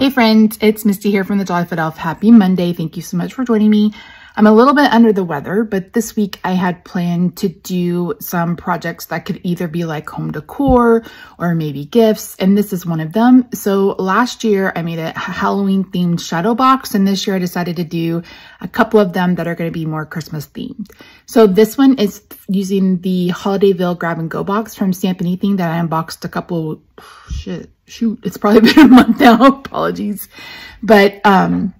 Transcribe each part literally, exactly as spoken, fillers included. Hey friends, it's Misty here from the Jolly Fat Elf. Happy Monday. Thank you so much for joining me. I'm a little bit under the weather, but this week I had planned to do some projects that could either be like home decor or maybe gifts, and this is one of them. So last year I made a Halloween themed shadow box, and this year I decided to do a couple of them that are going to be more Christmas themed. So this one is using the Holidayville Grab and Go box from Stampin' Anything that I unboxed a couple oh, shit. Shoot, it's probably been a month now, apologies. But um,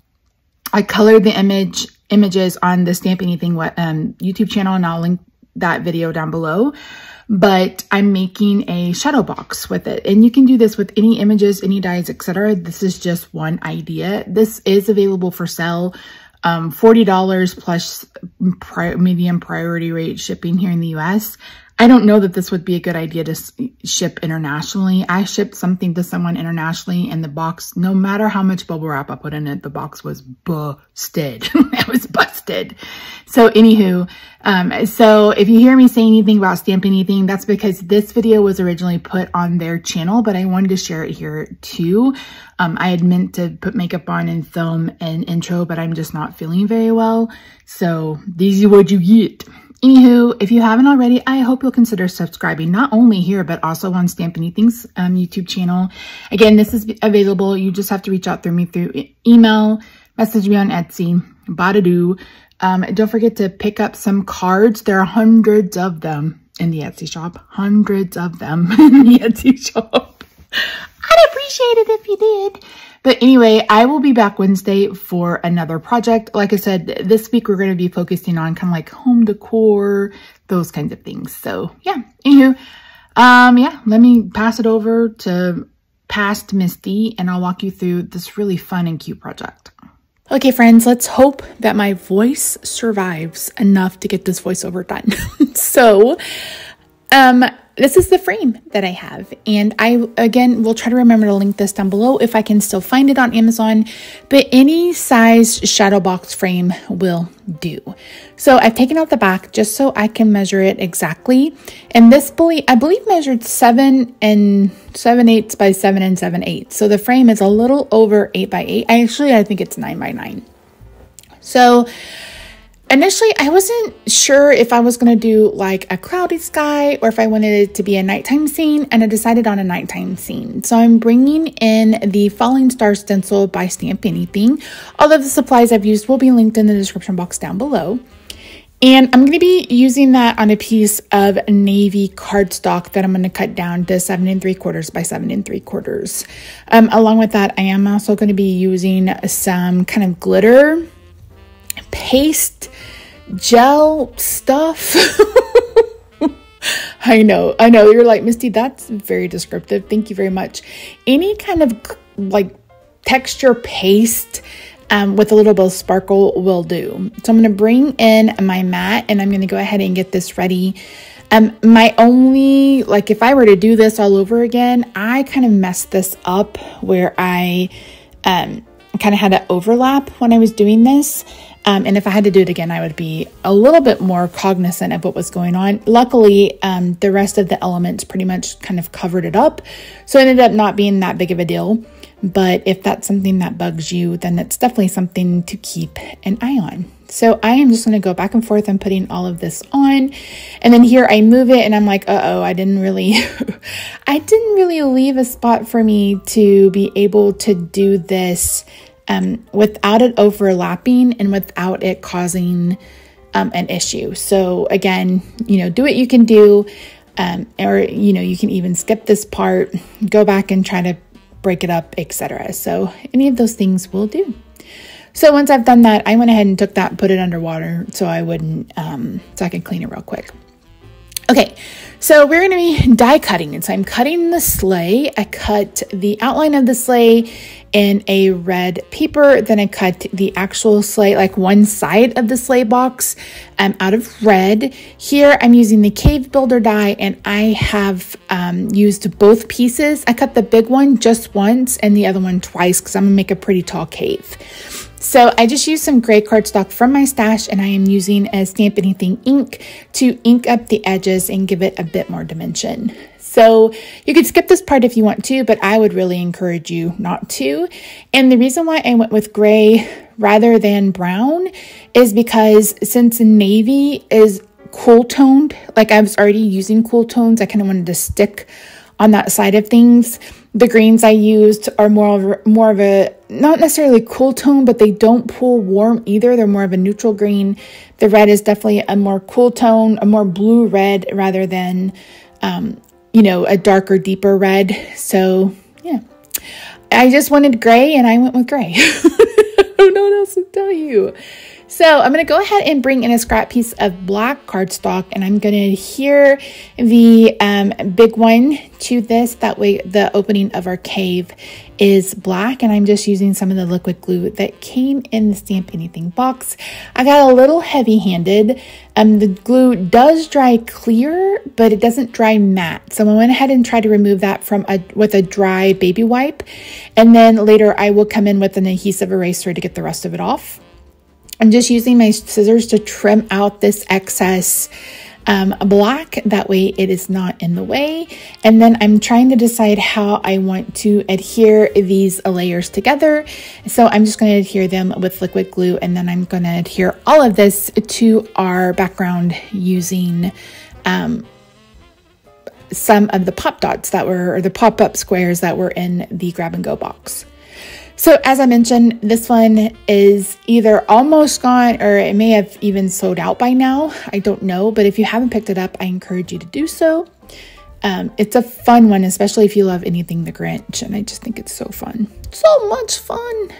I colored the image images on the Stamp Anything um, YouTube channel, and I'll link that video down below. But I'm making a shadow box with it. And you can do this with any images, any dyes, et cetera. This is just one idea. This is available for sale. Um, forty dollars plus pri medium priority rate shipping here in the U S I don't know that this would be a good idea to ship internationally. I shipped something to someone internationally, and the box, no matter how much bubble wrap I put in it, the box was busted. It was busted. So anywho, um, so if you hear me say anything about Stampin' Anything, that's because this video was originally put on their channel, but I wanted to share it here too. Um, I had meant to put makeup on and film an intro, but I'm just not feeling very well. So these are what you get. Anywho, if you haven't already, I hope you'll consider subscribing, not only here, but also on Stampin' Anything's um, YouTube channel. Again, this is available. You just have to reach out through me through e email, message me on Etsy, badadoo. Um, don't forget to pick up some cards. There are hundreds of them in the Etsy shop. Hundreds of them in the Etsy shop. I'd appreciate it if you did. But anyway, I will be back Wednesday for another project. Like I said, this week we're going to be focusing on kind of like home decor, those kinds of things. So yeah, anywho, um, yeah, let me pass it over to past Misty, and I'll walk you through this really fun and cute project. Okay, friends, let's hope that my voice survives enough to get this voiceover done. So, um... this is the frame that I have, and I, again, will try to remember to link this down below if I can still find it on Amazon, but any size shadow box frame will do. So I've taken out the back just so I can measure it exactly, and this, believe, I believe, measured seven and seven eighths by seven and seven eighths, so the frame is a little over eight by eight. I actually, I think it's nine by nine. So initially, I wasn't sure if I was going to do like a cloudy sky or if I wanted it to be a nighttime scene, and I decided on a nighttime scene. So I'm bringing in the Falling Star stencil by Stampin' Anything. All of the supplies I've used will be linked in the description box down below. And I'm going to be using that on a piece of navy cardstock that I'm going to cut down to seven and three quarters by seven and three quarters. Um, along with that, I am also going to be using some kind of glitter paste gel stuff. I know, I know, you're like, Misty, that's very descriptive. Thank you very much. Any kind of like texture paste um, with a little bit of sparkle will do. So I'm going to bring in my mat, and I'm going to go ahead and get this ready. Um, my only, like if I were to do this all over again, I kind of messed this up where I um, kind of had to overlap when I was doing this. Um, and if I had to do it again, I would be a little bit more cognizant of what was going on. Luckily, um, the rest of the elements pretty much kind of covered it up. So it ended up not being that big of a deal. But if that's something that bugs you, then it's definitely something to keep an eye on. So I am just going to go back and forth. I'm putting all of this on. And then here I move it, and I'm like, uh-oh, I didn't really, I didn't really leave a spot for me to be able to do this Um, without it overlapping and without it causing um, an issue. So again, you know, do what you can do, um, or, you know, you can even skip this part, go back and try to break it up, et cetera. So any of those things will do. So once I've done that, I went ahead and took that, put it underwater so I wouldn't, um, so I can clean it real quick. Okay, so we're gonna be die cutting. And so I'm cutting the sleigh. I cut the outline of the sleigh in a red paper. Then I cut the actual sleigh, like one side of the sleigh box, um, out of red. Here I'm using the Cave Builder die, and I have um, used both pieces. I cut the big one just once and the other one twice because I'm gonna make a pretty tall cave. So I just used some gray cardstock from my stash, and I am using a Stampin' Anything ink to ink up the edges and give it a bit more dimension. So you could skip this part if you want to, but I would really encourage you not to. And the reason why I went with gray rather than brown is because since navy is cool toned, like I was already using cool tones, I kind of wanted to stick on that side of things. The greens I used are more of, more of a, not necessarily cool tone, but they don't pull warm either. They're more of a neutral green. The red is definitely a more cool tone, a more blue red rather than, um, you know, a darker, deeper red. So yeah, I just wanted gray and I went with gray. I don't know what else to tell you. So I'm going to go ahead and bring in a scrap piece of black cardstock, and I'm going to adhere the um, big one to this. That way the opening of our cave is black, and I'm just using some of the liquid glue that came in the Stamp Anything box. I got a little heavy-handed. Um, the glue does dry clear, but it doesn't dry matte. So I went ahead and tried to remove that from a, with a dry baby wipe. And then later I will come in with an adhesive eraser to get the rest of it off. I'm just using my scissors to trim out this excess um, black, that way it is not in the way. And then I'm trying to decide how I want to adhere these layers together. So I'm just gonna adhere them with liquid glue, and then I'm gonna adhere all of this to our background using um, some of the pop dots that were, or the pop-up squares that were in the Grab and Go box. So as I mentioned, this one is either almost gone or it may have even sold out by now. I don't know, but if you haven't picked it up, I encourage you to do so. Um, it's a fun one, especially if you love anything The Grinch, and I just think it's so fun. So much fun.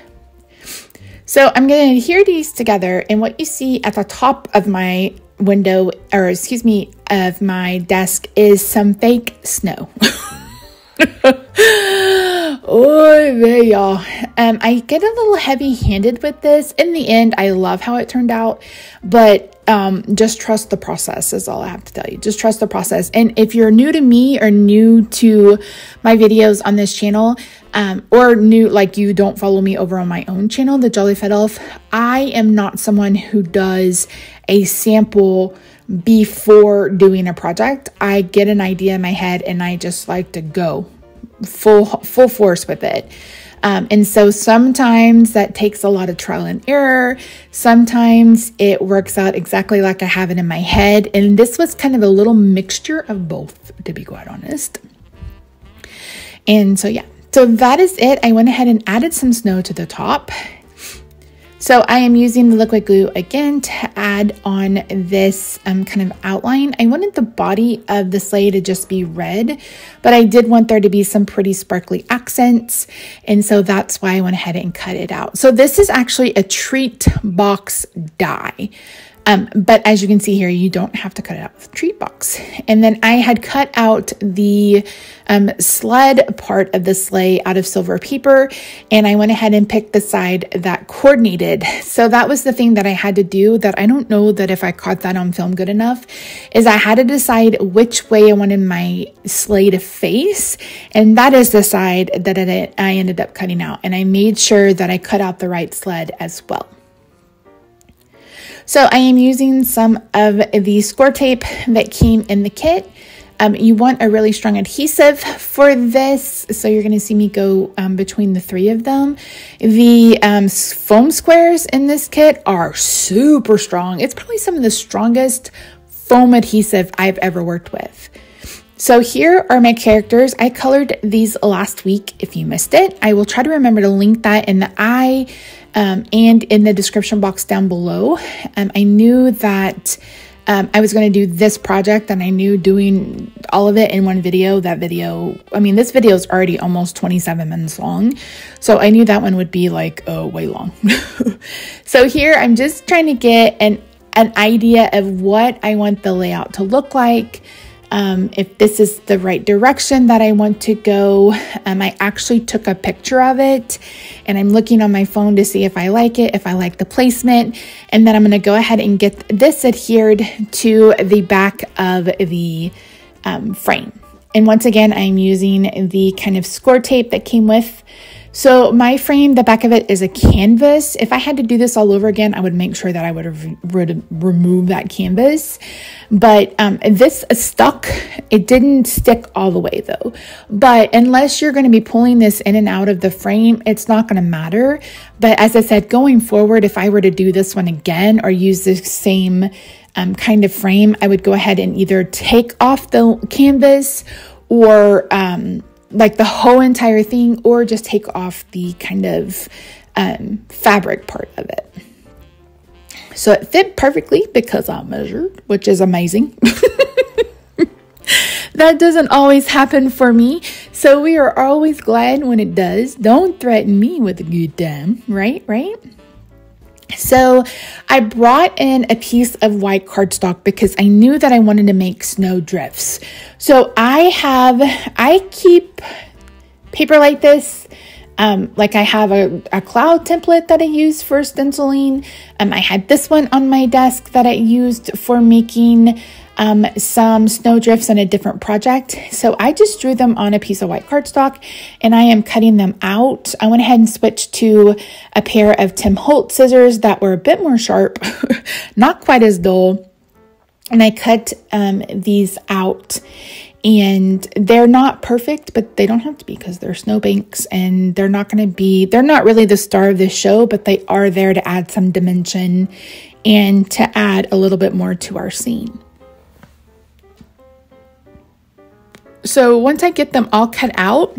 So I'm going to adhere these together, and what you see at the top of my window, or excuse me, of my desk is some fake snow. Oh, there y'all. Um, I get a little heavy-handed with this. In the end, I love how it turned out, but um, just trust the process is all I have to tell you. Just trust the process. And if you're new to me or new to my videos on this channel, um, or new, like you don't follow me over on my own channel, the Jolly Fat Elf, I am not someone who does a sample before doing a project. I get an idea in my head and I just like to go full full force with it. Um, and so sometimes that takes a lot of trial and error. Sometimes it works out exactly like I have it in my head. And this was kind of a little mixture of both, to be quite honest. And so, yeah, so that is it. I went ahead and added some snow to the top. So I am using the liquid glue again to add on this um, kind of outline. I wanted the body of the sleigh to just be red, but I did want there to be some pretty sparkly accents. And so that's why I went ahead and cut it out. So this is actually a treat box die. Um, but as you can see here, you don't have to cut it out with treat box. And then I had cut out the um, sled part of the sleigh out of silver paper, and I went ahead and picked the side that coordinated. So that was the thing that I had to do that I don't know that if I caught that on film good enough, is I had to decide which way I wanted my sleigh to face. And that is the side that I ended up cutting out. And I made sure that I cut out the right sled as well. So I am using some of the score tape that came in the kit. Um, you want a really strong adhesive for this, so you're gonna see me go um, between the three of them. The um, foam squares in this kit are super strong. It's probably some of the strongest foam adhesive I've ever worked with. So here are my characters. I colored these last week if you missed it. I will try to remember to link that in the eye Um, and in the description box down below. Um, I knew that um, I was going to do this project, and I knew doing all of it in one video, that video, I mean, this video is already almost twenty-seven minutes long. So I knew that one would be like, oh, way long. So here I'm just trying to get an, an idea of what I want the layout to look like. um, if this is the right direction that I want to go. Um, I actually took a picture of it and I'm looking on my phone to see if I like it, if I like the placement, and then I'm going to go ahead and get this adhered to the back of the um, frame. And once again, I'm using the kind of score tape that came with. So my frame, the back of it is a canvas. If I had to do this all over again, I would make sure that I would have re remove that canvas. But um, this stuck. It didn't stick all the way though. But unless you're going to be pulling this in and out of the frame, it's not going to matter. But as I said, going forward, if I were to do this one again or use the same Um, kind of frame, I would go ahead and either take off the canvas or um, like the whole entire thing, or just take off the kind of um, fabric part of it. So it fit perfectly because I measured, which is amazing. That doesn't always happen for me. So we are always glad when it does. Don't threaten me with a good time, right? Right? So I brought in a piece of white cardstock because I knew that I wanted to make snow drifts. So I have, I keep paper like this. Um, like I have a, a cloud template that I use for stenciling. Um, I had this one on my desk that I used for making um, some snow drifts on a different project. So I just drew them on a piece of white cardstock and I am cutting them out. I went ahead and switched to a pair of Tim Holtz scissors that were a bit more sharp, not quite as dull. And I cut um, these out. And they're not perfect, but they don't have to be because they're snowbanks, and they're not going to be, they're not really the star of this show, but they are there to add some dimension and to add a little bit more to our scene. So once I get them all cut out,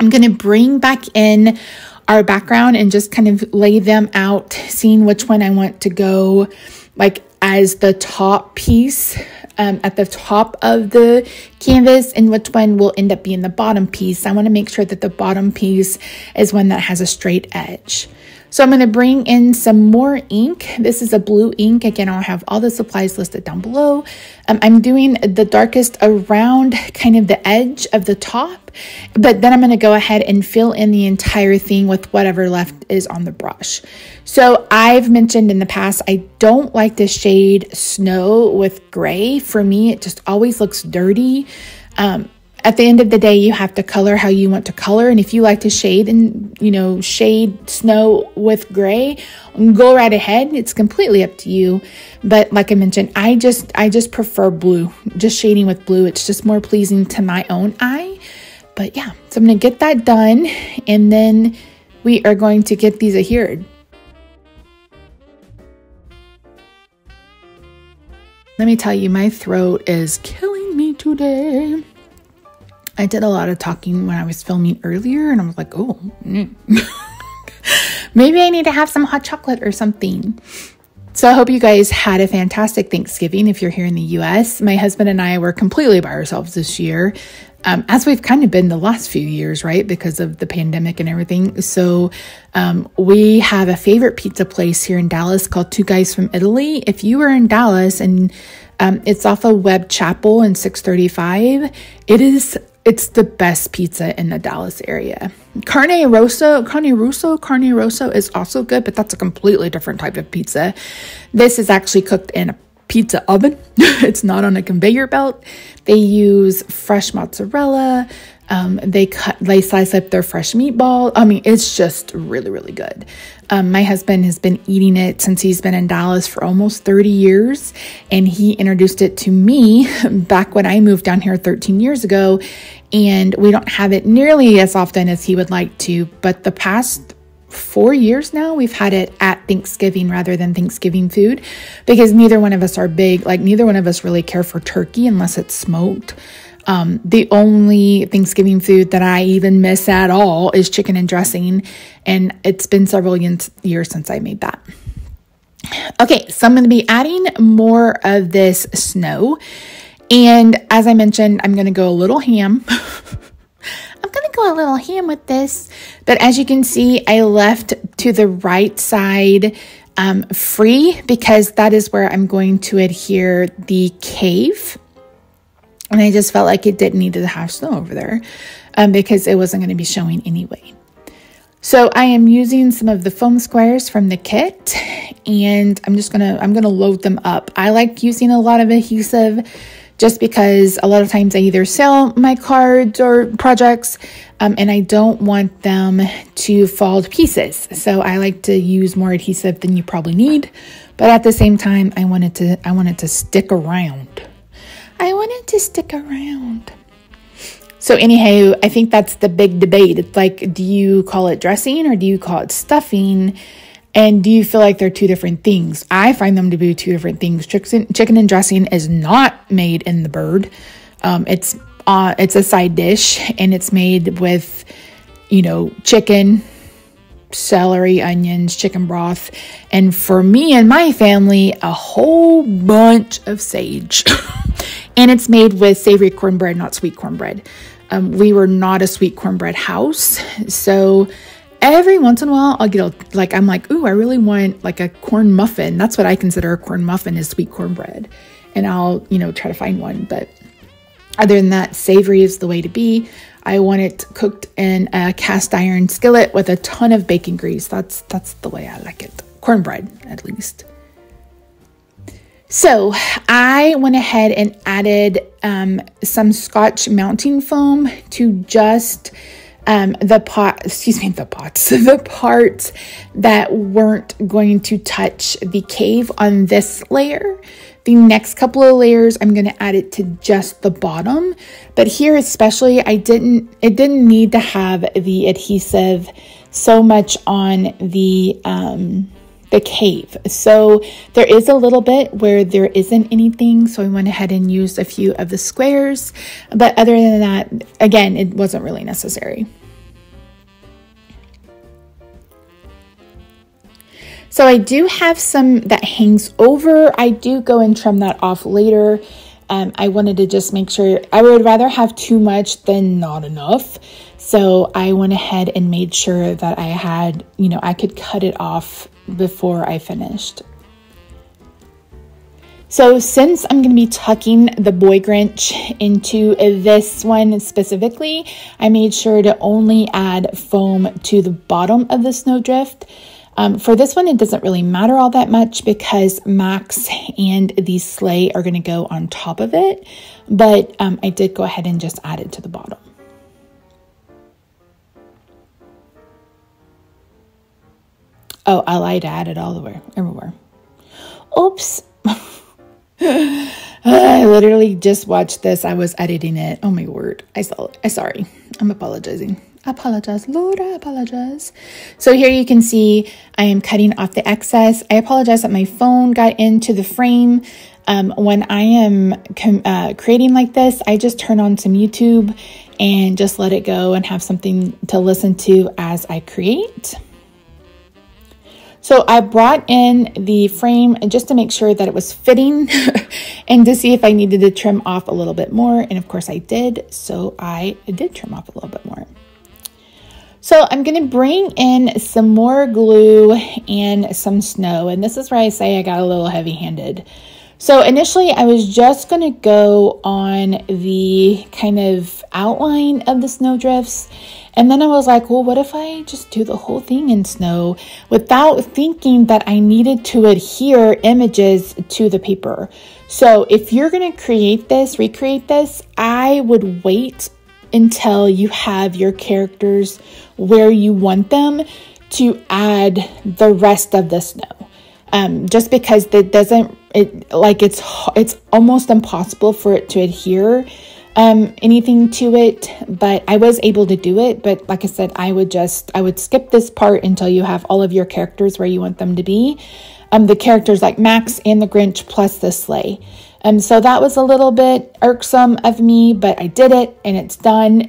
I'm going to bring back in our background and just kind of lay them out, seeing which one I want to go like as the top piece Um, at the top of the canvas, and which one will end up being the bottom piece. I want to make sure that the bottom piece is one that has a straight edge. So I'm going to bring in some more ink. This is a blue ink. Again, I'll have all the supplies listed down below. Um, I'm doing the darkest around kind of the edge of the top, but then I'm going to go ahead and fill in the entire thing with whatever left is on the brush. So I've mentioned in the past, I don't like to shade snow with gray. For me, it just always looks dirty. Um, at the end of the day, you have to color how you want to color. And if you like to shade and, you know, shade snow with gray, go right ahead. It's completely up to you. But like I mentioned, I just, I just prefer blue, just shading with blue. It's just more pleasing to my own eye. But yeah, so I'm going to get that done. And then we are going to get these adhered. Let me tell you, my throat is killing me today. I did a lot of talking when I was filming earlier, and I was like, oh, mm. Maybe I need to have some hot chocolate or something. So I hope you guys had a fantastic Thanksgiving if you're here in the U S. My husband and I were completely by ourselves this year, um, as we've kind of been the last few years, right, because of the pandemic and everything. So um, we have a favorite pizza place here in Dallas called Two Guys from Italy. If you were in Dallas, and um, it's off of Webb Chapel and six thirty-five, it is... It's the best pizza in the Dallas area. Carne Rosso, Carne Rosso, Carne Rosso is also good, but that's a completely different type of pizza. This is actually cooked in a pizza oven. It's not on a conveyor belt. They use fresh mozzarella. Um, they cut, they slice up their fresh meatball. I mean, it's just really, really good. Um, my husband has been eating it since he's been in Dallas for almost thirty years. And he introduced it to me back when I moved down here thirteen years ago. And we don't have it nearly as often as he would like to. But the past four years now, we've had it at Thanksgiving rather than Thanksgiving food, because neither one of us are big, like neither one of us really care for turkey unless it's smoked. Um, the only Thanksgiving food that I even miss at all is chicken and dressing. And it's been several years since I made that. Okay, so I'm going to be adding more of this snow. And as I mentioned, I'm going to go a little ham. I'm going to go a little ham with this. But as you can see, I left to the right side um, free, because that is where I'm going to adhere the cave. And I just felt like it didn't need to have snow over there um, because it wasn't going to be showing anyway. So I am using some of the foam squares from the kit, and I'm just going to, I'm going to load them up. I like using a lot of adhesive just because a lot of times I either sell my cards or projects um, and I don't want them to fall to pieces. So I like to use more adhesive than you probably need. But at the same time, I wanted to, I wanted to stick around. I wanted to stick around. So anyhow, I think that's the big debate. It's like, do you call it dressing or do you call it stuffing? And do you feel like they're two different things? I find them to be two different things. Chicken and dressing is not made in the bird. Um, it's uh, it's a side dish, and it's made with, you know, chicken, celery, onions, chicken broth, and for me and my family, a whole bunch of sage. And it's made with savory cornbread, not sweet cornbread. Um, we were not a sweet cornbread house, so every once in a while, I'll get a, like, I'm like, ooh, I really want like a corn muffin. That's what I consider a corn muffin, is sweet cornbread. And I'll, you know, try to find one. But other than that, savory is the way to be. I want it cooked in a cast iron skillet with a ton of bacon grease. That's, that's the way I like it. Cornbread, at least. So I went ahead and added um, some Scotch mounting foam to just... Um, the pot, excuse me, the pots, the parts that weren't going to touch the cave on this layer. The next couple of layers, I'm going to add it to just the bottom. But here especially, I didn't, it didn't need to have the adhesive so much on the, um, the cave. So there is a little bit where there isn't anything, so I went ahead and used a few of the squares, but other than that, again, it wasn't really necessary. So I do have some that hangs over. I do go and trim that off later. Um, I wanted to just make sure, I would rather have too much than not enough. So I went ahead and made sure that I had, you know, I could cut it off before I finished. So since I'm going to be tucking the boy Grinch into this one specifically, I made sure to only add foam to the bottom of the snowdrift. Um, for this one, it doesn't really matter all that much because Max and the sleigh are going to go on top of it, but um, I did go ahead and just add it to the bottom. Oh, I lied, I added all the way, everywhere. Oops. I literally just watched this. I was editing it. Oh my word. I saw it. I'm sorry. I'm apologizing. I apologize, Lord, I apologize. So here you can see I am cutting off the excess. I apologize that my phone got into the frame. Um, when I am uh, creating like this, I just turn on some YouTube and just let it go and have something to listen to as I create. So I brought in the frame just to make sure that it was fitting and to see if I needed to trim off a little bit more. And of course I did, so I did trim off a little bit more. So I'm gonna bring in some more glue and some snow. And this is where I say I got a little heavy-handed. So initially I was just gonna go on the kind of outline of the snowdrifts. And then I was like, well, what if I just do the whole thing in snow without thinking that I needed to adhere images to the paper? So if you're going to create this, recreate this, I would wait until you have your characters where you want them to add the rest of the snow. Um, just because it doesn't, it, like it's, it's almost impossible for it to adhere Um, anything to it, but I was able to do it. But like I said, I would just, I would skip this part until you have all of your characters where you want them to be. Um, the characters like Max and the Grinch plus the sleigh. Um, so that was a little bit irksome of me, but I did it and it's done.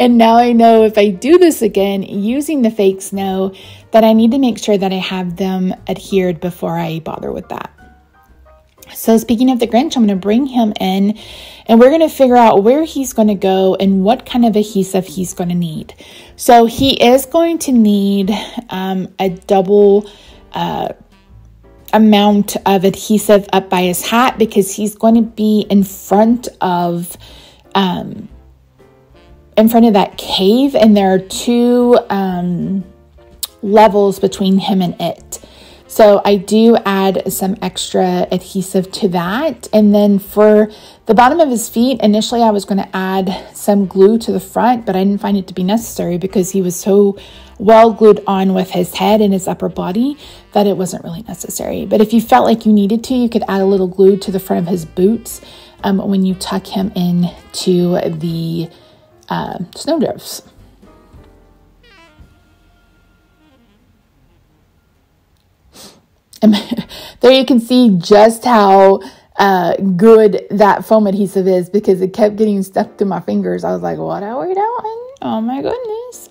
And now I know if I do this again using the fake snow that I need to make sure that I have them adhered before I bother with that. So speaking of the Grinch, I'm going to bring him in and we're going to figure out where he's going to go and what kind of adhesive he's going to need. So he is going to need um, a double uh, amount of adhesive up by his hat because he's going to be in front of um, in front of that cave, and there are two um, levels between him and it. So I do add some extra adhesive to that. And then for the bottom of his feet, initially I was going to add some glue to the front, but I didn't find it to be necessary because he was so well glued on with his head and his upper body that it wasn't really necessary. But if you felt like you needed to, you could add a little glue to the front of his boots um, when you tuck him in to the uh, snowdrifts. There you can see just how uh, good that foam adhesive is because it kept getting stuck to my fingers. I was like, what are we doing? Oh my goodness.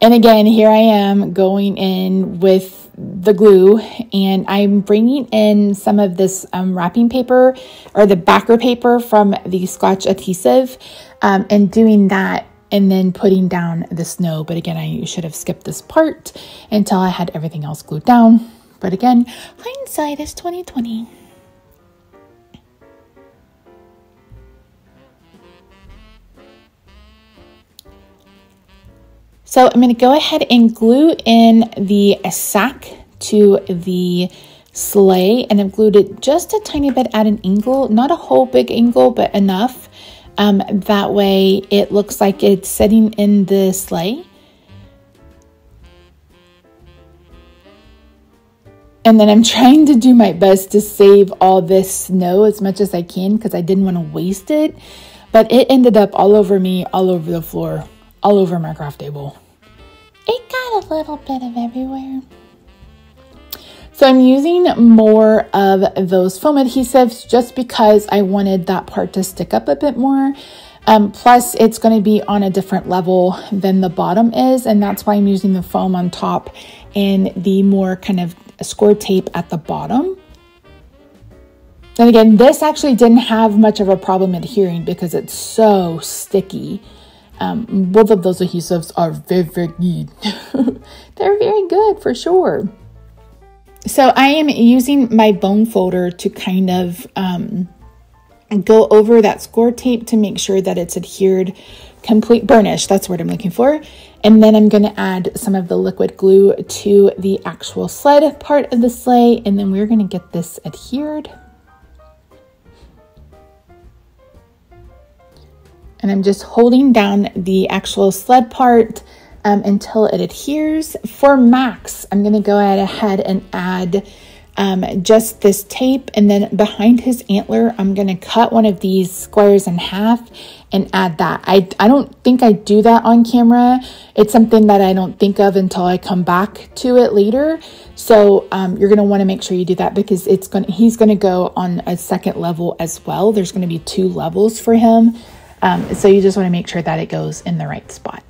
And again, here I am going in with the glue, and I'm bringing in some of this um, wrapping paper or the backer paper from the Scotch adhesive um, and doing that and then putting down the snow. But again, I should have skipped this part until I had everything else glued down. But again, hindsight is twenty twenty. So I'm gonna go ahead and glue in the sack to the sleigh, and I've glued it just a tiny bit at an angle, not a whole big angle, but enough. Um, that way it looks like it's sitting in the sleigh. And then I'm trying to do my best to save all this snow as much as I can because I didn't want to waste it. But it ended up all over me, all over the floor, all over my craft table. It got a little bit of everywhere. So I'm using more of those foam adhesives just because I wanted that part to stick up a bit more. Um, plus, it's going to be on a different level than the bottom is. And that's why I'm using the foam on top and the more kind of a score tape at the bottom. And again, this actually didn't have much of a problem adhering because it's so sticky. Um, both of those adhesives are very, very good. They're very good for sure. So I am using my bone folder to kind of um, go over that score tape to make sure that it's adhered complete, burnish, that's what I'm looking for. And then I'm going to add some of the liquid glue to the actual sled part of the sleigh, and then we're going to get this adhered. And I'm just holding down the actual sled part um, until it adheres. For Max, I'm going to go ahead and add um, just this tape, and then behind his antler, I'm going to cut one of these squares in half and add that. I, I don't think I do that on camera. It's something that I don't think of until I come back to it later. So um, you're gonna wanna make sure you do that because it's gonna he's gonna go on a second level as well. There's gonna be two levels for him. Um, so you just wanna make sure that it goes in the right spot.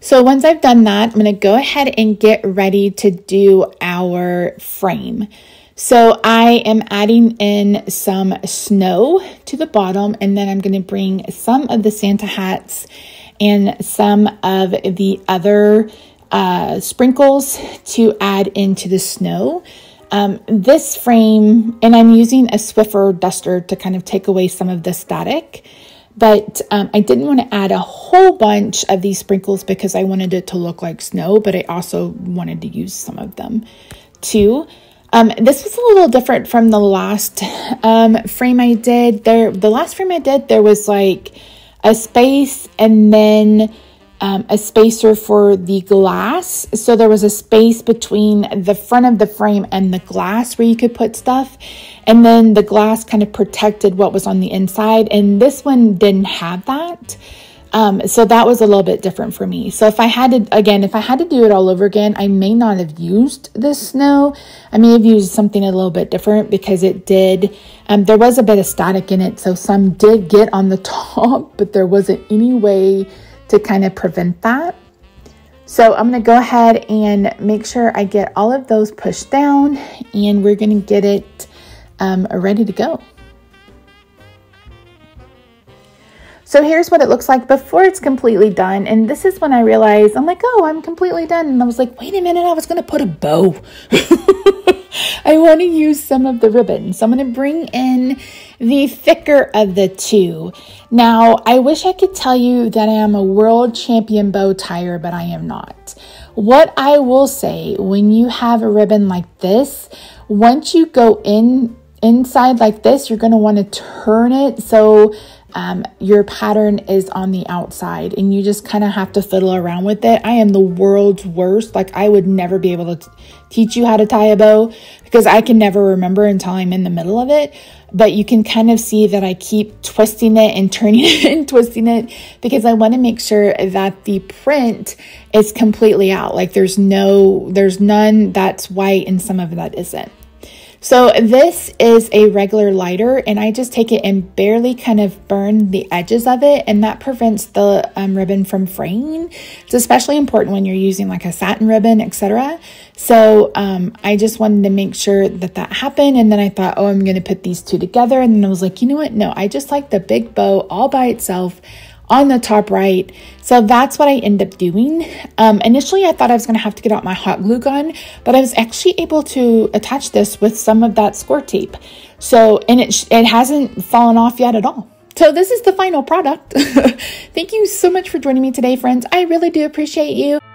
So once I've done that, I'm going to go ahead and get ready to do our frame. So I am adding in some snow to the bottom, and then I'm going to bring some of the Santa hats and some of the other uh, sprinkles to add into the snow. Um, this frame, and I'm using a Swiffer duster to kind of take away some of the static. But um, I didn't want to add a whole bunch of these sprinkles because I wanted it to look like snow, but I also wanted to use some of them too. Um, this was a little different from the last um, frame I did. There, the last frame I did, there was like a space and then um, a spacer for the glass. So there was a space between the front of the frame and the glass where you could put stuff. And then the glass kind of protected what was on the inside. And this one didn't have that. Um, so that was a little bit different for me. So if I had to, again, if I had to do it all over again, I may not have used this snow. I may have used something a little bit different because it did, um, there was a bit of static in it. So some did get on the top, but there wasn't any way to kind of prevent that. So I'm going to go ahead and make sure I get all of those pushed down, and we're going to get it um, ready to go. So here's what it looks like before it's completely done. And this is when I realized, I'm like, oh, I'm completely done. And I was like, wait a minute, I was going to put a bow. I want to use some of the ribbon. So I'm going to bring in the thicker of the two. Now, I wish I could tell you that I am a world champion bow tire, but I am not. What I will say, when you have a ribbon like this, once you go in inside like this, you're going to want to turn it so Um, your pattern is on the outside, and you just kind of have to fiddle around with it. I am the world's worst. Like, I would never be able to teach you how to tie a bow because I can never remember until I'm in the middle of it. But you can kind of see that I keep twisting it and turning it and twisting it because I want to make sure that the print is completely out. Like, there's no, there's none that's white and some of that isn't. So this is a regular lighter, and I just take it and barely kind of burn the edges of it, and that prevents the um, ribbon from fraying. It's especially important when you're using like a satin ribbon, et cetera. So um, I just wanted to make sure that that happened, and then I thought, oh, I'm going to put these two together, and then I was like, you know what? No, I just like the big bow all by itself on the top right. So that's what I end up doing. Um, initially, I thought I was going to have to get out my hot glue gun, but I was actually able to attach this with some of that score tape. So, and it, it hasn't fallen off yet at all. So this is the final product. Thank you so much for joining me today, friends. I really do appreciate you.